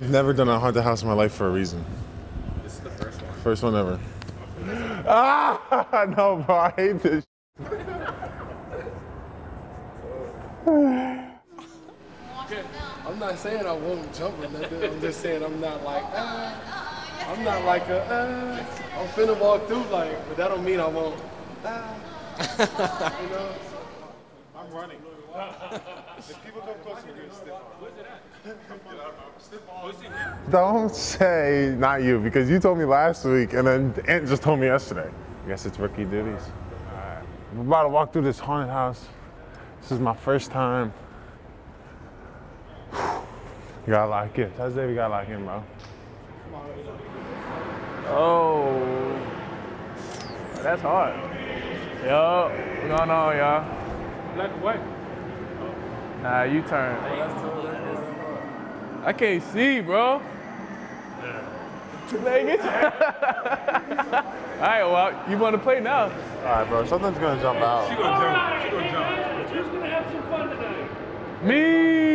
I've never done a haunted house in my life for a reason. This is the first one. First one ever. Ah! No, bro, I hate this. I'm not saying I won't jump in that bit. I'm just saying I'm not like, I'm not like a, I'm finna walk through like, but that don't mean I won't, you know? I'm running. If people come close to me, stiff. Don't say not you, because you told me last week, and then Ant just told me yesterday. I guess it's rookie duties. All right. I'm about to walk through this haunted house. This is my first time. You gotta lock in. That's it, we gotta lock in, bro. Oh. That's hard. Yo. No, y'all. Like what? Nah, you turn. I can't see, bro. Yeah. Like it. All right, well, you want to play now? All right, bro. Something's gonna jump out. She gonna jump. Right, she gonna jump. Who's gonna have some fun tonight? Me.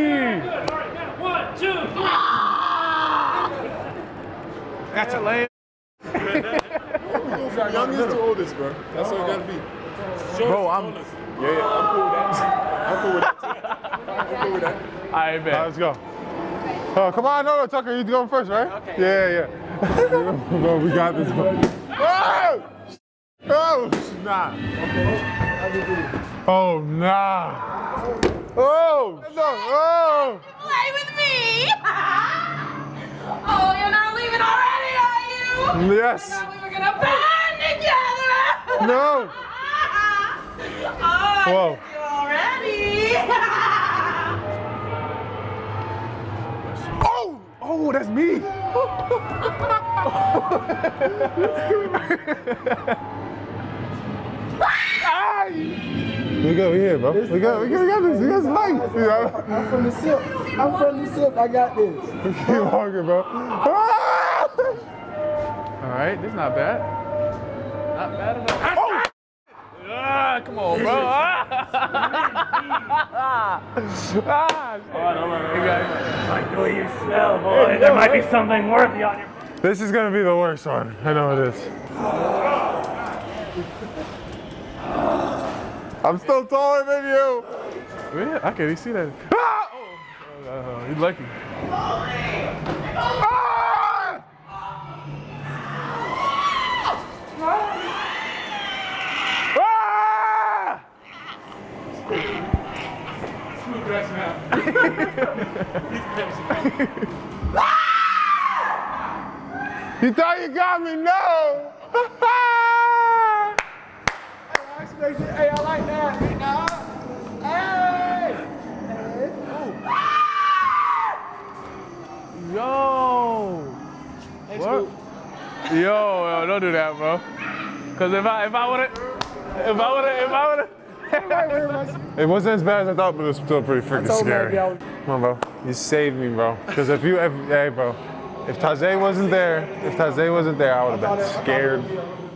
Yeah, good. All right, now 1, 2, 3. Ah! That's a lame. Youngest to oldest, bro. That's what it gotta be. Bro, I'm. Yeah, I'm cool with that. I'm cool with that. I'm cool with that. All right, man. All right, let's go. Oh, come on, no, Tucker, you're going first, right? Okay. Yeah. Bro, we got this, bro. Oh, nah. Oh, nah. Oh, no. Oh. Play with me. Oh, you're not leaving already, are you? Yes. I thought we were going to band together. No. Oh, whoa. Already. Oh, that's me. We good, we here, bro. We got this. We got this life. You know? I'm from the sip. I got this. We keep walking, bro. All right, this is not bad. Not bad at all. Come on, bro. Like, do it yourself, boy. There might be something worthy on your. This is gonna be the worst one. I know it is. I'm still taller than you. Yeah, I can't even see that. Ah! Oh, you're lucky. Ah! You thought you got me? No! Hey, I like that. Hey! Oh. Yo! Thanks, what? Yo, don't do that, bro. Cause if I would've. It wasn't as bad as I thought, but it was still pretty freaking scary. Come on, bro. You saved me, bro. Because hey, bro. If Tajay wasn't there, I would have been scared.